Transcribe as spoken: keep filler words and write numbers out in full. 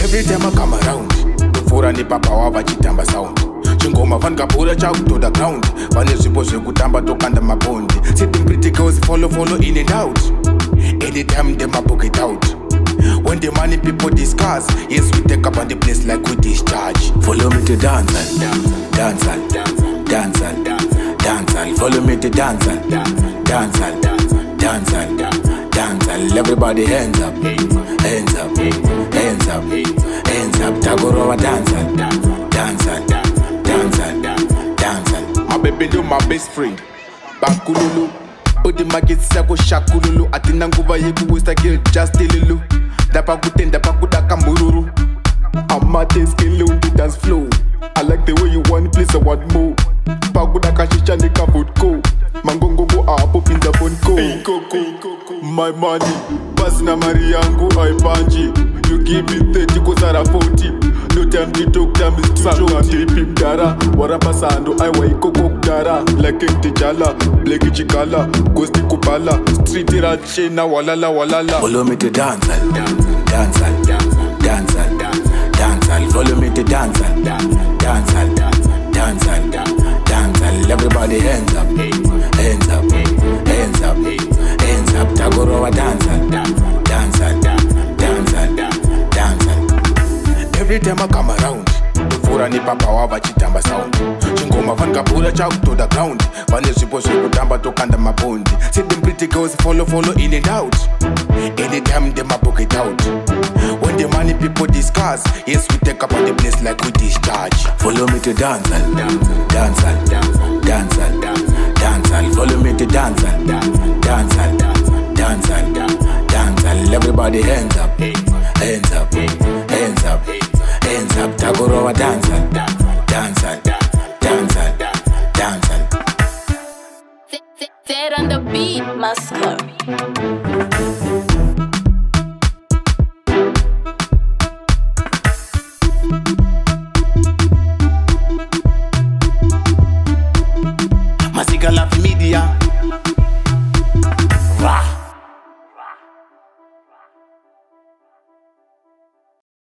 Every time I come around, before I nip up power, I chitamba sound. Chingoma van kapura chow to the ground. Van is supposed to tamba to kanda my bond. Sitting pretty girls follow, follow in and out. Anytime them I book it out. When the money people discuss, yes, we take up on the place like we discharge. Follow me to dance, dance, dance, dance, dance, dance. Follow me to dance, dance, dance, dance, dance. Everybody hands up, hands up, hands up, hands up. Tagorowa dance, dance, dance, dance. My baby do my best friend, Bakululu. Odi magitsa ko shakululu. Atina nguva yeku westa girl just delulu. Dapakutenda pakuda kamururu. Amate skill on the dance floor. I like the way you want, please I want more. Pakuda kashisha ni kabutko. Mangongongo apo pinza bonko. My money, basina mari yangu aipanji. You give me thirty kosara forty. No time to talk, time is to show. Tipi mdara, warapasando aiwa ikoko kdara. Like ktijala, bleki chikala, kosti kupala. Street irache na walala walala. Follow me to dance, dance, dance, dance, dance. Follow me to dance, dance, dance, dance, dance. Everybody hands up, hands up, hands up, hands up. Tagorowa dance, dance, dance, dance. Every time I come around, before ni papa wava chitamba sound. Chingoma van kapura chow to the ground. Van is supposed to tamba to kanda my bond. See them pretty girls follow, follow in and out. Anytime them a book it out. When the money people discuss, yes we take up on the place like we discharge. Follow me to dance, dance, dance, dance. Follow me to dance, dance, dance, dance. Everybody hands up, hands up, hands up, hands up. Tagorowa dance, dance, dance, dance. Dead on the beat, Moscow.